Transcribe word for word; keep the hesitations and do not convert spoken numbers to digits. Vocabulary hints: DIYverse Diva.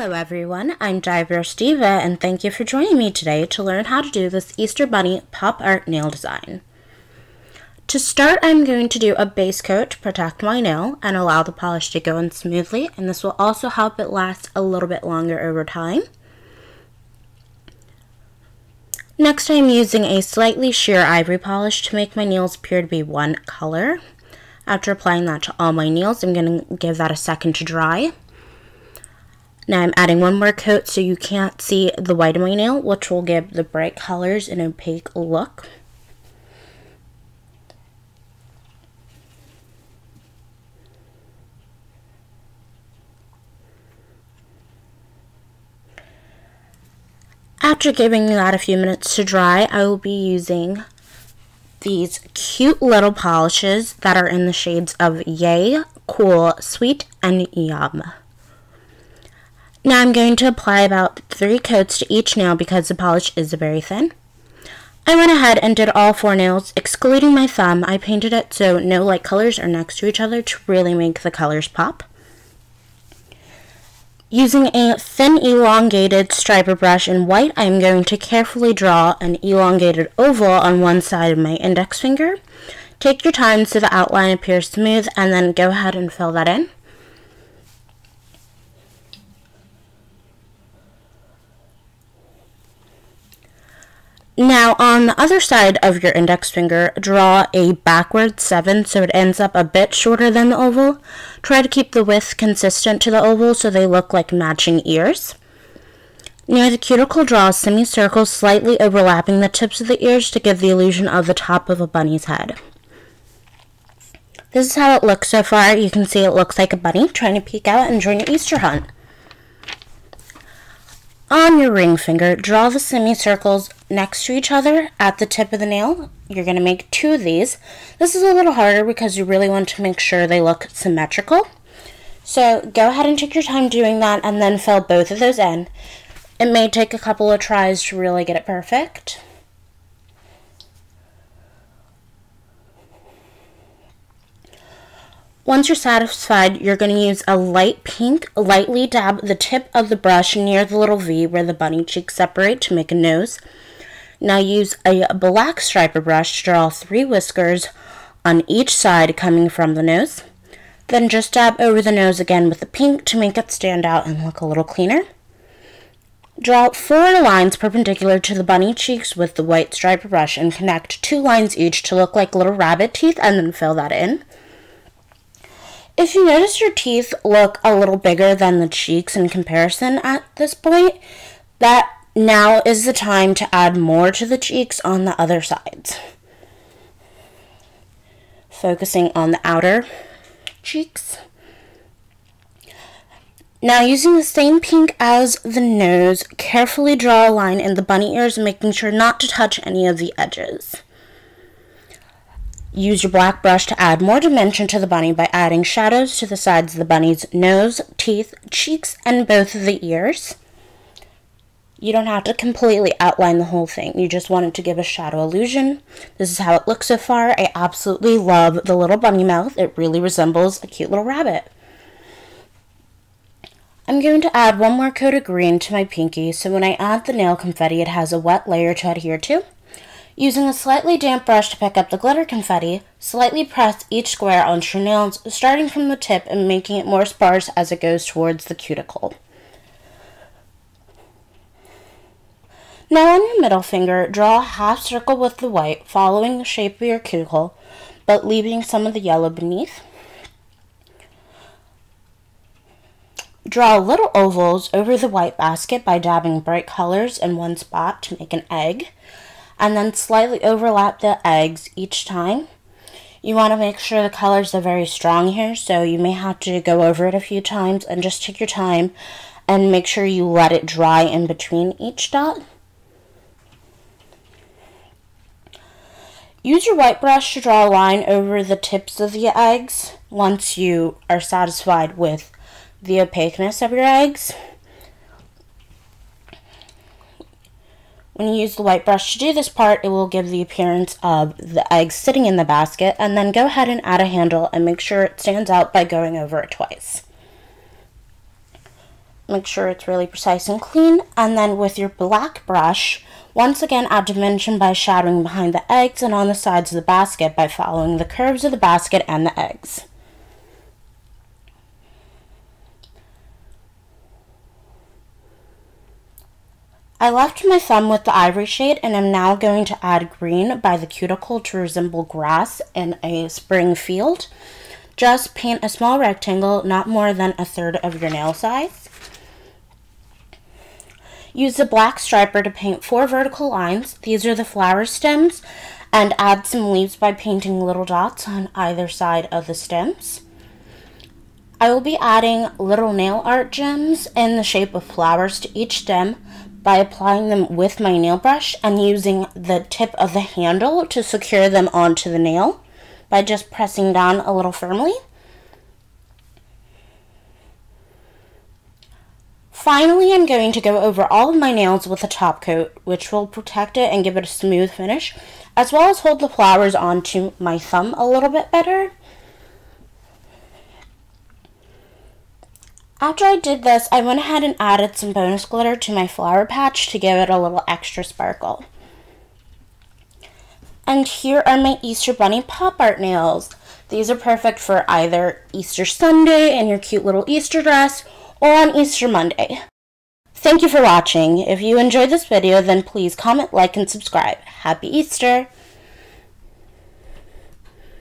Hello everyone, I'm DIYverse Diva and thank you for joining me today to learn how to do this Easter Bunny pop art nail design. To start, I'm going to do a base coat to protect my nail and allow the polish to go in smoothly, and this will also help it last a little bit longer over time. Next, I'm using a slightly sheer ivory polish to make my nails appear to be one color. After applying that to all my nails, I'm going to give that a second to dry. Now I'm adding one more coat so you can't see the white of my nail, which will give the bright colors an opaque look. After giving that a few minutes to dry, I will be using these cute little polishes that are in the shades of Yay, Cool, Sweet, and Yum. Now I'm going to apply about three coats to each nail because the polish is very thin. I went ahead and did all four nails, excluding my thumb. I painted it so no light colors are next to each other to really make the colors pop. Using a thin elongated striper brush in white, I'm going to carefully draw an elongated oval on one side of my index finger. Take your time so the outline appears smooth and then go ahead and fill that in. Now, on the other side of your index finger, draw a backward seven so it ends up a bit shorter than the oval. Try to keep the width consistent to the oval so they look like matching ears. Near the cuticle, draw a semicircle slightly overlapping the tips of the ears to give the illusion of the top of a bunny's head. This is how it looks so far. You can see it looks like a bunny trying to peek out and join your Easter hunt. On your ring finger, draw the semicircles next to each other at the tip of the nail. You're going to make two of these. This is a little harder because you really want to make sure they look symmetrical. So go ahead and take your time doing that and then fill both of those in. It may take a couple of tries to really get it perfect. Once you're satisfied, you're going to use a light pink, lightly dab the tip of the brush near the little V where the bunny cheeks separate to make a nose. Now use a black striper brush to draw three whiskers on each side coming from the nose. Then just dab over the nose again with the pink to make it stand out and look a little cleaner. Draw four lines perpendicular to the bunny cheeks with the white striper brush and connect two lines each to look like little rabbit teeth and then fill that in. If you notice your teeth look a little bigger than the cheeks in comparison at this point, that now is the time to add more to the cheeks on the other sides. Focusing on the outer cheeks. Now using the same pink as the nose, carefully draw a line in the bunny ears, making sure not to touch any of the edges. Use your black brush to add more dimension to the bunny by adding shadows to the sides of the bunny's nose, teeth, cheeks, and both of the ears. You don't have to completely outline the whole thing. You just want it to give a shadow illusion. This is how it looks so far. I absolutely love the little bunny mouth. It really resembles a cute little rabbit. I'm going to add one more coat of green to my pinky so when I add the nail confetti, it has a wet layer to adhere to. Using a slightly damp brush to pick up the glitter confetti, slightly press each square onto your nails, starting from the tip and making it more sparse as it goes towards the cuticle. Now on your middle finger, draw a half circle with the white, following the shape of your cuticle, but leaving some of the yellow beneath. Draw little ovals over the white basket by dabbing bright colors in one spot to make an egg, and then slightly overlap the eggs each time. You want to make sure the colors are very strong here, so you may have to go over it a few times and just take your time and make sure you let it dry in between each dot. Use your white brush to draw a line over the tips of the eggs once you are satisfied with the opaqueness of your eggs. When you use the white brush to do this part, it will give the appearance of the egg sitting in the basket, and then go ahead and add a handle and make sure it stands out by going over it twice. make sure it's really precise and clean. And then with your black brush, once again add dimension by shadowing behind the eggs and on the sides of the basket by following the curves of the basket and the eggs. I left my thumb with the ivory shade and I'm now going to add green by the cuticle to resemble grass in a spring field. Just paint a small rectangle, not more than a third of your nail size. Use the black striper to paint four vertical lines. These are the flower stems, and add some leaves by painting little dots on either side of the stems. I will be adding little nail art gems in the shape of flowers to each stem by applying them with my nail brush and using the tip of the handle to secure them onto the nail by just pressing down a little firmly. Finally, I'm going to go over all of my nails with a top coat, which will protect it and give it a smooth finish, as well as hold the flowers onto my thumb a little bit better. After I did this, I went ahead and added some bonus glitter to my flower patch to give it a little extra sparkle. And here are my Easter Bunny pop art nails. These are perfect for either Easter Sunday in your cute little Easter dress or on Easter Monday. Thank you for watching. If you enjoyed this video, then please comment, like, and subscribe. Happy Easter!